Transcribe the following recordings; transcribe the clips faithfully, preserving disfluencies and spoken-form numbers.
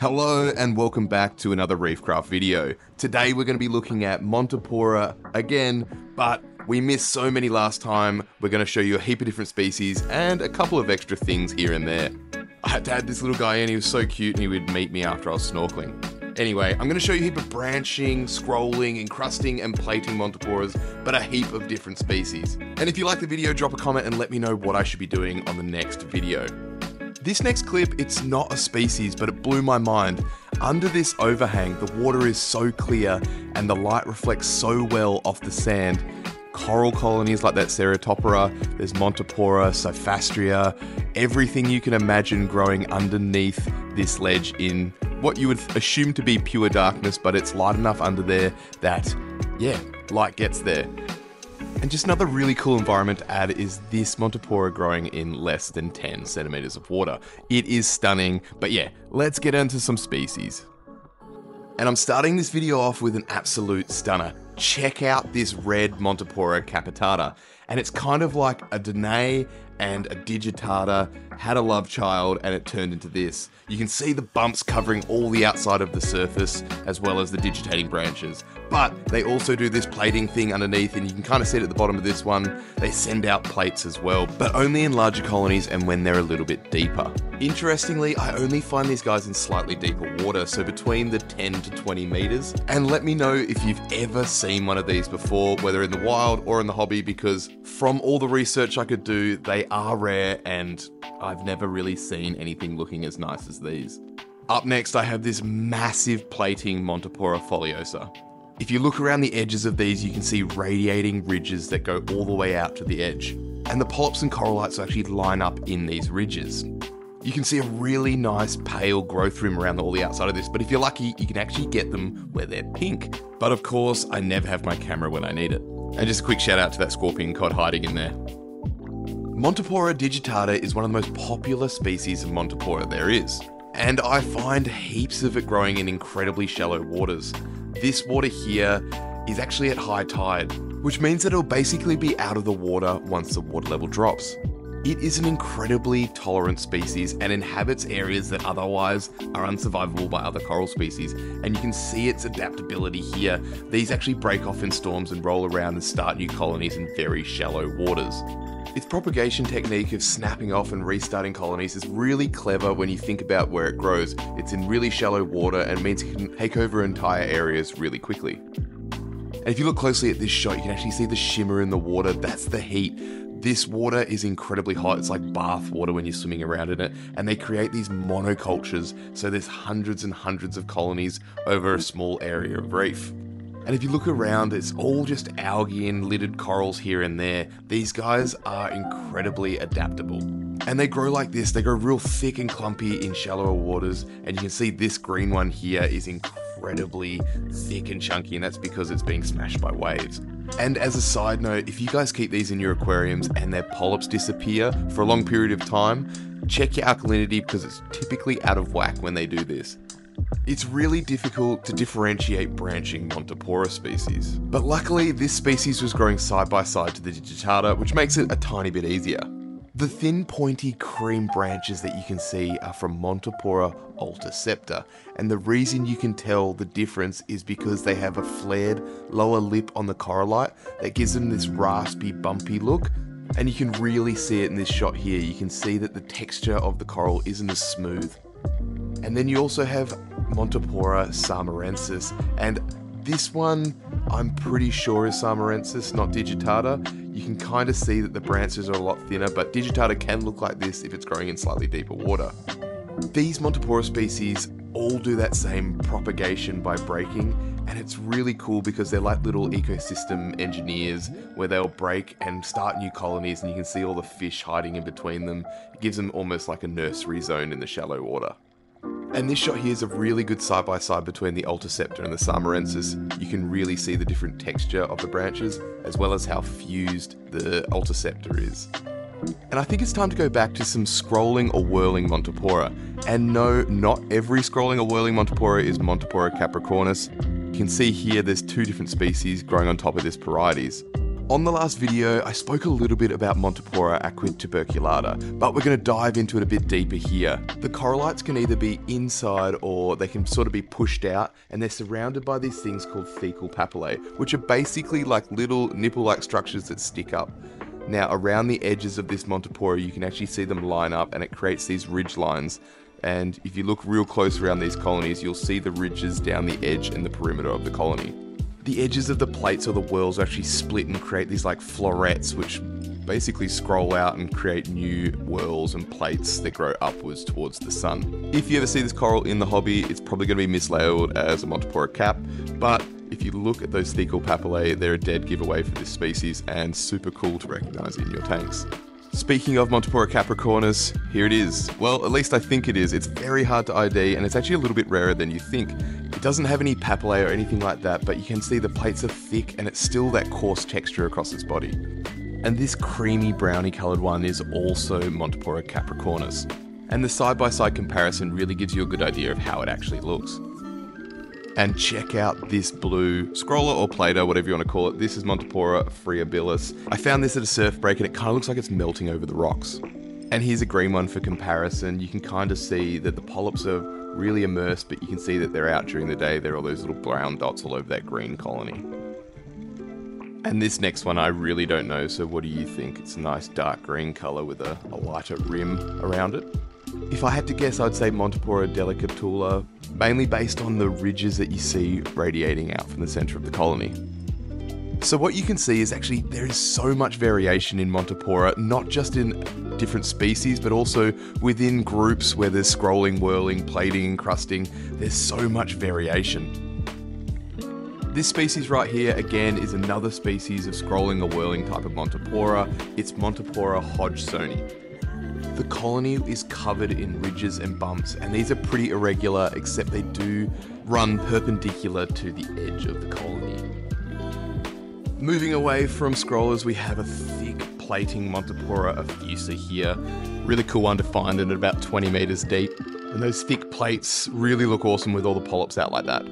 Hello and welcome back to another ReefCraft video. Today we're going to be looking at Montipora again, but we missed so many last time. We're going to show you a heap of different species and a couple of extra things here and there. I had to add this little guy in, he was so cute and he would meet me after I was snorkeling. Anyway, I'm going to show you a heap of branching, scrolling, encrusting and plating Montiporas, but a heap of different species. And if you like the video, drop a comment and let me know what I should be doing on the next video. This next clip, it's not a species, but it blew my mind. Under this overhang, the water is so clear and the light reflects so well off the sand. Coral colonies like that Ceratopora, there's Montipora, Siphastia, everything you can imagine growing underneath this ledge in what you would assume to be pure darkness, but it's light enough under there that, yeah, light gets there. And just another really cool environment to add is this Montipora growing in less than ten centimeters of water. It is stunning, but yeah, let's get into some species. And I'm starting this video off with an absolute stunner. Check out this red Montipora capitata. And it's kind of like a Danae and a Digitata had a love child and it turned into this. You can see the bumps covering all the outside of the surface as well as the digitating branches. But they also do this plating thing underneath, and you can kind of see it at the bottom of this one. They send out plates as well, but only in larger colonies and when they're a little bit deeper. Interestingly, I only find these guys in slightly deeper water, so between the ten to twenty meters. And let me know if you've ever seen one of these before, whether in the wild or in the hobby, because from all the research I could do, they are rare and I've never really seen anything looking as nice as these. Up next, I have this massive plating Montipora foliosa. If you look around the edges of these, you can see radiating ridges that go all the way out to the edge. And the polyps and corallites actually line up in these ridges. You can see a really nice pale growth rim around all the outside of this, but if you're lucky, you can actually get them where they're pink. But of course, I never have my camera when I need it. And just a quick shout out to that scorpion cod hiding in there. Montipora digitata is one of the most popular species of Montipora there is. And I find heaps of it growing in incredibly shallow waters. This water here is actually at high tide, which means that it'll basically be out of the water once the water level drops. It is an incredibly tolerant species and inhabits areas that otherwise are unsurvivable by other coral species. And you can see its adaptability here. These actually break off in storms and roll around and start new colonies in very shallow waters. Its propagation technique of snapping off and restarting colonies is really clever when you think about where it grows. It's in really shallow water and means it can take over entire areas really quickly. And if you look closely at this shot, you can actually see the shimmer in the water. That's the heat. This water is incredibly hot. It's like bath water when you're swimming around in it. And they create these monocultures. So there's hundreds and hundreds of colonies over a small area of reef. And if you look around, it's all just algae and littered corals here and there. These guys are incredibly adaptable. And they grow like this. They grow real thick and clumpy in shallower waters. And you can see this green one here is incredibly thick and chunky, and that's because it's being smashed by waves. And as a side note, if you guys keep these in your aquariums and their polyps disappear for a long period of time, check your alkalinity because it's typically out of whack when they do this. It's really difficult to differentiate branching Montipora species. But luckily, this species was growing side by side to the Digitata, which makes it a tiny bit easier. The thin, pointy cream branches that you can see are from Montipora altasepta, and the reason you can tell the difference is because they have a flared lower lip on the corallite that gives them this raspy, bumpy look. And you can really see it in this shot here. You can see that the texture of the coral isn't as smooth. And then you also have Montipora samarensis, and this one I'm pretty sure is samarensis, not digitata. You can kind of see that the branches are a lot thinner, but digitata can look like this if it's growing in slightly deeper water. These Montipora species all do that same propagation by breaking, and it's really cool because they're like little ecosystem engineers where they'll break and start new colonies, and you can see all the fish hiding in between them. It gives them almost like a nursery zone in the shallow water. And this shot here is a really good side-by-side between the altasepta and the samarensis. You can really see the different texture of the branches, as well as how fused the altasepta is. And I think it's time to go back to some scrolling or whirling Montipora. And no, not every scrolling or whirling Montipora is Montipora capricornis. You can see here there's two different species growing on top of this parietes. On the last video, I spoke a little bit about Montipora aequituberculata, but we're going to dive into it a bit deeper here. The corallites can either be inside or they can sort of be pushed out, and they're surrounded by these things called thecal papillae, which are basically like little nipple-like structures that stick up. Now, around the edges of this Montipora, you can actually see them line up, and it creates these ridge lines. And if you look real close around these colonies, you'll see the ridges down the edge and the perimeter of the colony. The edges of the plates or the whorls actually split and create these like florets, which basically scroll out and create new whorls and plates that grow upwards towards the sun. If you ever see this coral in the hobby, it's probably going to be mislabeled as a Montipora cap, but if you look at those thecal papillae, they're a dead giveaway for this species and super cool to recognize in your tanks. Speaking of Montipora capricornis, here it is. Well, at least I think it is. It's very hard to I D, and it's actually a little bit rarer than you think. It doesn't have any papillae or anything like that, but you can see the plates are thick and it's still that coarse texture across its body. And this creamy browny coloured one is also Montipora capricornis. And the side-by-side comparison really gives you a good idea of how it actually looks. And check out this blue scroller or plater, whatever you want to call it. This is Montipora friabilis. I found this at a surf break and it kind of looks like it's melting over the rocks. And here's a green one for comparison. You can kind of see that the polyps are really immersed, but you can see that they're out during the day. There are all those little brown dots all over that green colony. And this next one I really don't know, so what do you think? It's a nice dark green color with a, a lighter rim around it. If I had to guess, I'd say Montipora delicatula, mainly based on the ridges that you see radiating out from the center of the colony. So what you can see is actually there is so much variation in Montipora, not just in different species, but also within groups where there's scrolling, whirling, plating, crusting. There's so much variation. This species right here, again, is another species of scrolling or whirling type of Montipora. It's Montipora Hodgsoni. The colony is covered in ridges and bumps, and these are pretty irregular, except they do run perpendicular to the edge of the colony. Moving away from scrollers, we have a thick plating Montipora effusa here. Really cool one to find at about twenty meters deep. And those thick plates really look awesome with all the polyps out like that.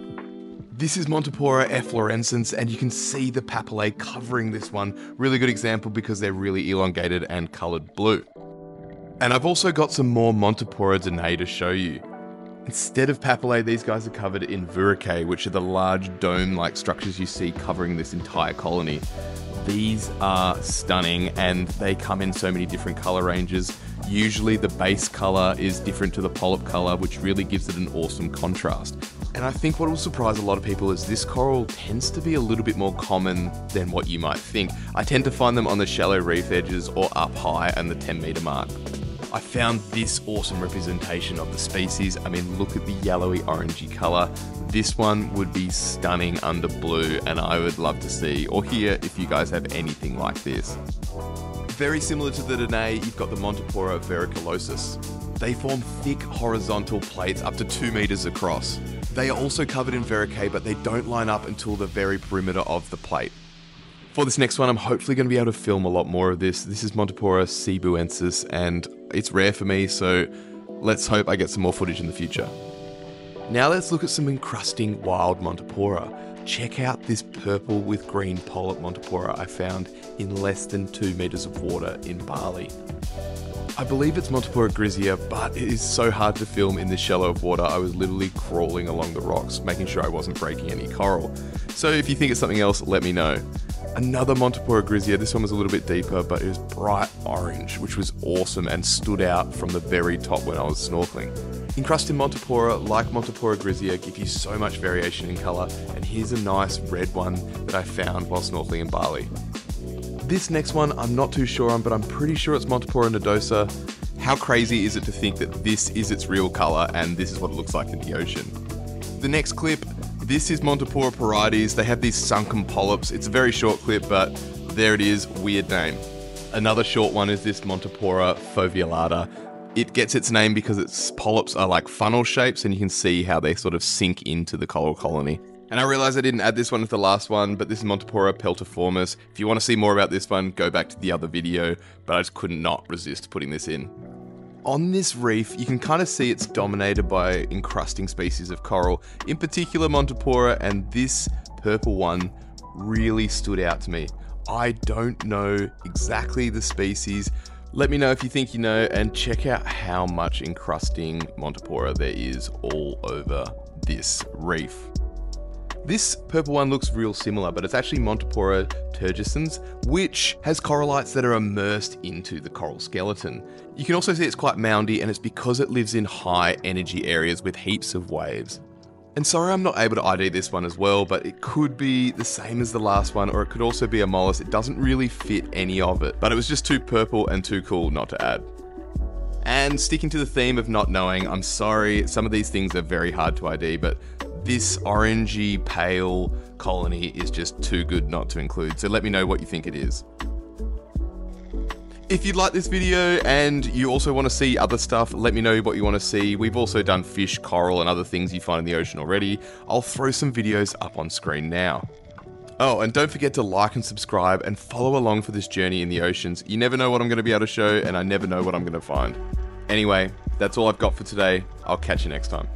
This is Montipora efflorescens, and you can see the papillae covering this one. Really good example because they're really elongated and colored blue. And I've also got some more Montipora danae to show you. Instead of papillae, these guys are covered in verrucae, which are the large dome-like structures you see covering this entire colony. These are stunning, and they come in so many different color ranges. Usually the base color is different to the polyp color, which really gives it an awesome contrast. And I think what will surprise a lot of people is this coral tends to be a little bit more common than what you might think. I tend to find them on the shallow reef edges or up high and the ten meter mark. I found this awesome representation of the species. I mean, look at the yellowy orangey color. This one would be stunning under blue, and I would love to see or hear if you guys have anything like this. Very similar to the Danae, you've got the Montipora verruculosus. They form thick horizontal plates up to two meters across. They are also covered in verrucae, but they don't line up until the very perimeter of the plate. For this next one, I'm hopefully going to be able to film a lot more of this. This is Montipora Cebuensis, and it's rare for me, so let's hope I get some more footage in the future. Now let's look at some encrusting wild Montipora. Check out this purple with green polyp Montipora I found in less than two meters of water in Bali. I believe it's Montipora grisea, but it is so hard to film in this shallow of water. I was literally crawling along the rocks, making sure I wasn't breaking any coral. So if you think it's something else, let me know. Another Montipora grisea, this one was a little bit deeper, but it was bright orange, which was awesome and stood out from the very top when I was snorkeling. Encrusting Montipora, like Montipora grisea, give you so much variation in colour, and here's a nice red one that I found while snorkeling in Bali. This next one I'm not too sure on, but I'm pretty sure it's Montipora nodosa. How crazy is it to think that this is its real colour and this is what it looks like in the ocean? The next clip, this is Montipora parietes. They have these sunken polyps. It's a very short clip, but there it is, weird name. Another short one is this Montipora foveolata. It gets its name because its polyps are like funnel shapes and you can see how they sort of sink into the coral colony. And I realize I didn't add this one as the last one, but this is Montipora peltiformis. If you want to see more about this one, go back to the other video, but I just could not resist putting this in. On this reef, you can kind of see it's dominated by encrusting species of coral, in particular Montipora, and this purple one really stood out to me. I don't know exactly the species. Let me know if you think you know, and check out how much encrusting Montipora there is all over this reef. This purple one looks real similar, but it's actually Montipora turgescens, which has corallites that are immersed into the coral skeleton. You can also see it's quite moundy, and it's because it lives in high energy areas with heaps of waves. And sorry I'm not able to I D this one as well, but it could be the same as the last one, or it could also be a mollusk. It doesn't really fit any of it, but it was just too purple and too cool not to add. And sticking to the theme of not knowing, I'm sorry, some of these things are very hard to I D, but this orangey pale colony is just too good not to include, so let me know what you think it is. If you'd like this video and you also want to see other stuff, let me know what you want to see. We've also done fish, coral, and other things you find in the ocean already. I'll throw some videos up on screen now. Oh, and don't forget to like and subscribe and follow along for this journey in the oceans. You never know what I'm going to be able to show, and I never know what I'm going to find. Anyway, that's all I've got for today. I'll catch you next time.